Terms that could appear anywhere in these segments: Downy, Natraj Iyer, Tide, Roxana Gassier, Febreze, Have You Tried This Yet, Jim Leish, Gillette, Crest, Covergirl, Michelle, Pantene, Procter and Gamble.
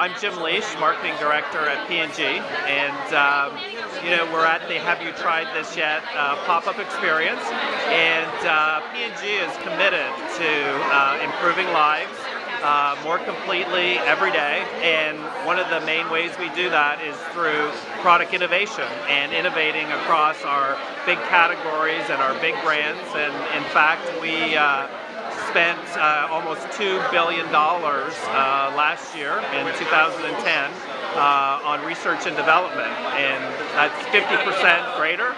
I'm Jim Leish, Marketing Director at P&G, and we're at the Have You Tried This Yet pop-up experience, and P&G is committed to improving lives more completely every day, and one of the main ways we do that is through product innovation and innovating across our big categories and our big brands. And in fact, we spent almost $2 billion last year in 2010 on research and development, and that's 50% greater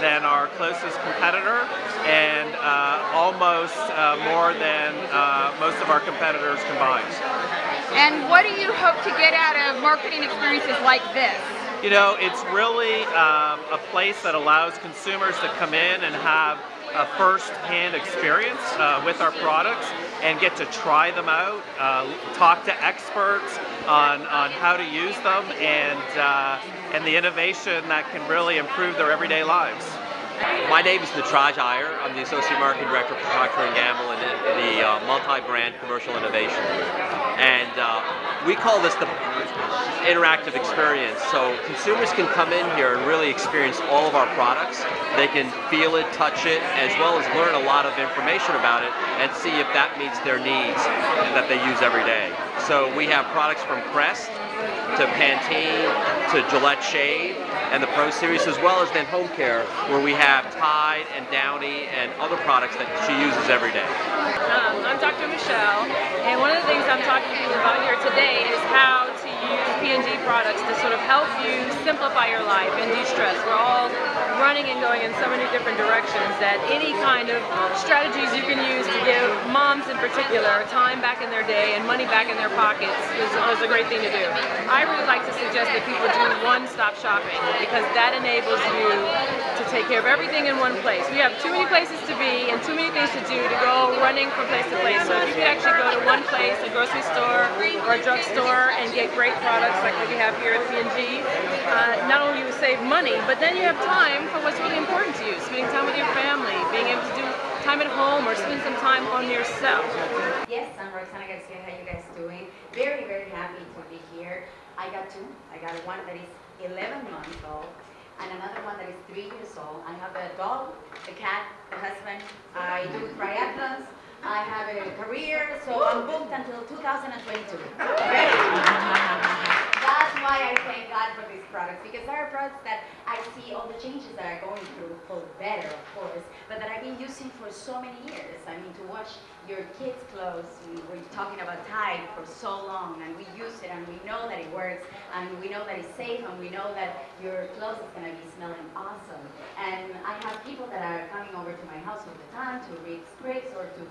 than our closest competitor, and almost more than most of our competitors combined. And what do you hope to get out of marketing experiences like this? You know, it's really a place that allows consumers to come in and have a first-hand experience with our products and get to try them out, talk to experts on how to use them, and the innovation that can really improve their everyday lives. My name is Natraj Iyer. I'm the Associate Marketing Director for Procter and Gamble in the multi-brand commercial innovation group. And we call this the interactive experience. So consumers can come in here and really experience all of our products. They can feel it, touch it, as well as learn a lot of information about it and see if that meets their needs that they use every day. So we have products from Crest to Pantene to Gillette Shave and the Pro Series, as well as then home care, where we have Tide and Downy and other products that she uses every day. I'm Dr. Michelle, and one of the things I'm talking to you about here today is how to use P&G products to sort of help you simplify your life and de-stress. We're all running and going in so many different directions that any kind of strategies you can use to give moms in particular time back in their day and money back in their pockets is a great thing to do. I really like to suggest that people do one-stop shopping, because that enables you to take care of everything in one place. We have too many places to be and too many things to do to go running from place to place. So if you could actually go to one place, a grocery store or a drugstore, and get great products like what we have here at P&G, not only you save money, but then you have time for what's really important to you: spending time with your family, being able to do time at home, or spend some time on yourself. Yes, I'm Roxana Gassier. How are you guys doing? Very, very happy to be here. I got two. I got one that is 11 months old, and another one that is 3 years old. I have a dog, a cat, a husband. I do triathlons. I have a career, so I'm booked until 2022. That's why I thank God for these products, because there are products that I see all the changes that are going through for better, of course, but that I've been using for so many years. I mean, to wash your kids' clothes, we're talking about Tide for so long, and we use it, and we know that it works, and we know that it's safe, and we know that your clothes is going to be smelling awesome. And I have people that are coming over to my house all the time to read scripts or to,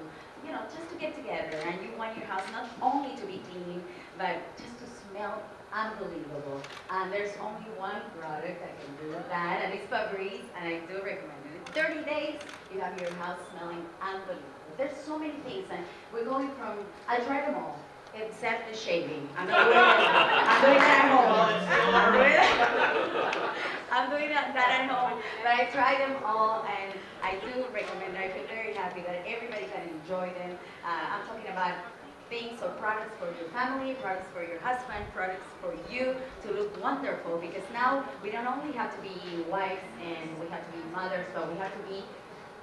you know, just to get together, and you want your house not only to be clean, but just to smell unbelievable. And there's only one product that can do that, and it's Febreze, and I do recommend it. 30 days, you have your house smelling unbelievable. There's so many things, and we're going from, I tried them all, except the shaving. I'm doing that at home. I'm doing that at home, but I tried them all, and I do recommend, I feel very happy that everybody can enjoy them. I'm talking about things or products for your family, products for your husband, products for you to look wonderful, because now we don't only have to be wives and we have to be mothers, but we have to be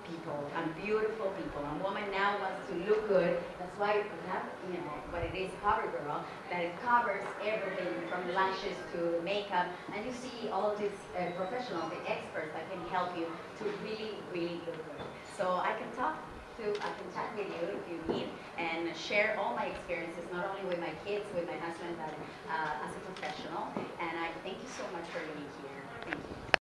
people, and beautiful people. And woman now wants to look good. That's why we have, you know, what it is, Covergirl, that it covers everything from lashes to makeup. And you see all these professionals, the experts that can help you to really, really look good. So I can chat with you if you need, and share all my experiences, not only with my kids, with my husband, but as a professional. And I thank you so much for being here. Thank you.